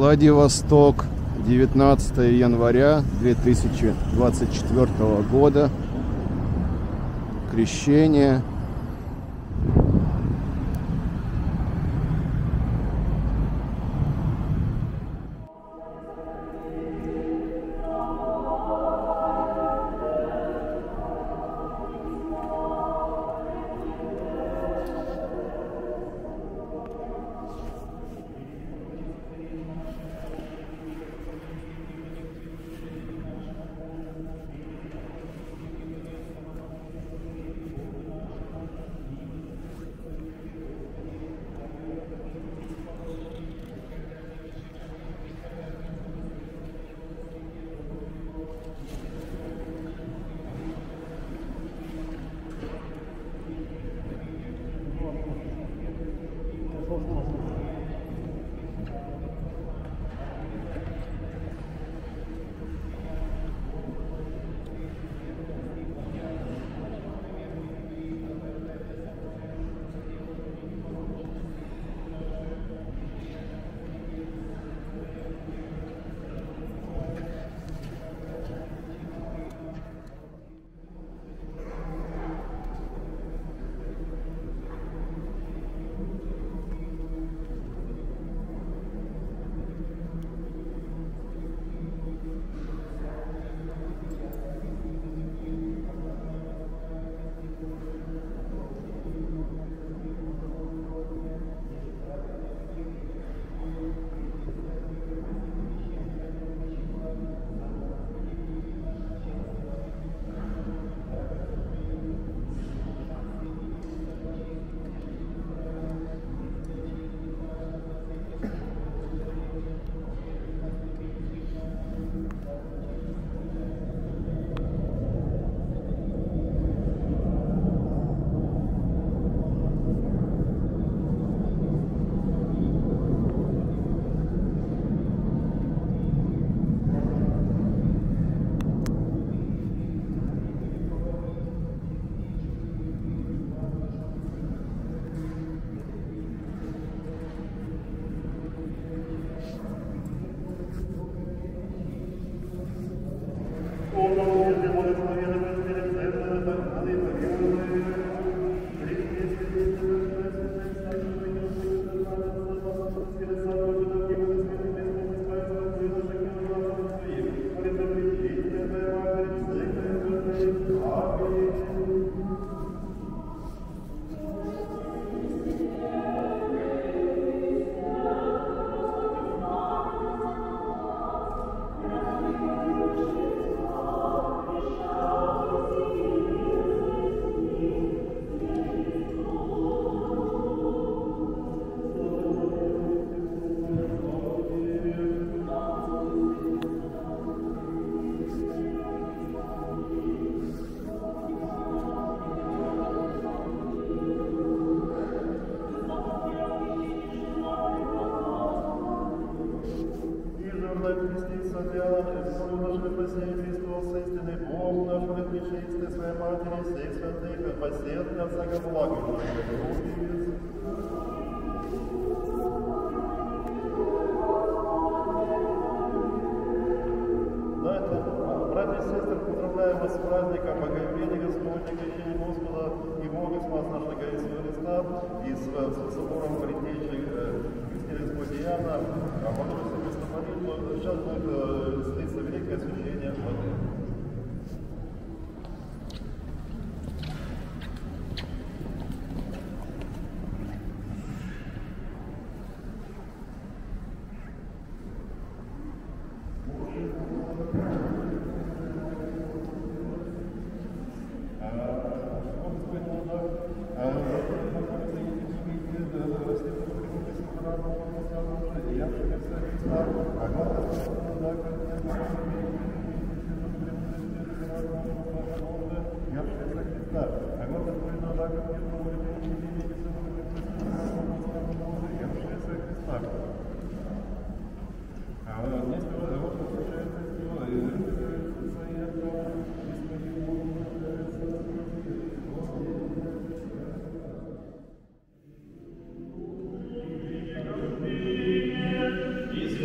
Владивосток, 19 января 2024 года. Крещение.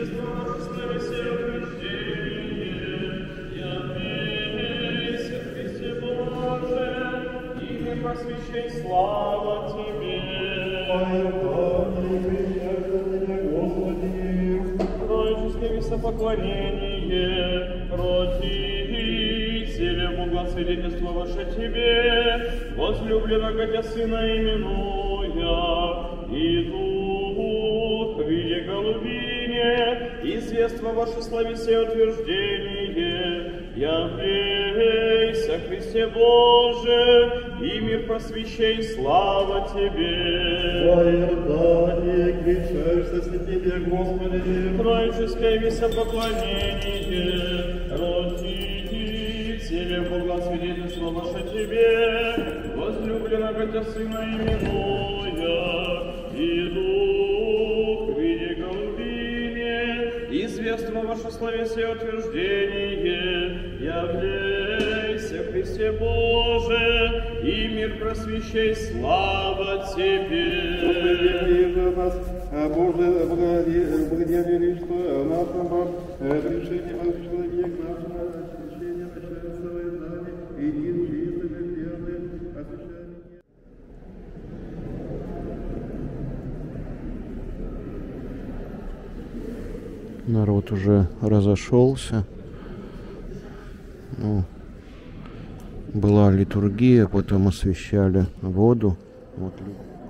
Just поклонение, Родителя, Бога, свидетельство ваше Тебе, возлюбленного Тебя Сына именуя, и Дух, виде голубине, известно ваше славе все утверждение, явлейся, Христе Боже, и мир просвещай, слава Тебе. Воердание, кричаешься, Тебе, Господи, троическое висопоклонение, Родителя, Бога, свидетельство ваше Тебе, возлюбленного Тебя Сына именуя, и Дух, виде голубине, известно ваше славе все утверждение, явлейся, Христе Боже, и мир просвещай, слава Тебе. Благослови нас, Боже, благодаря лично нашему решению человек, нашему освящению, священствовая нами, един чистым и верным освящением. Народ уже разошелся. Ну, была литургия, потом освящали воду. Вот.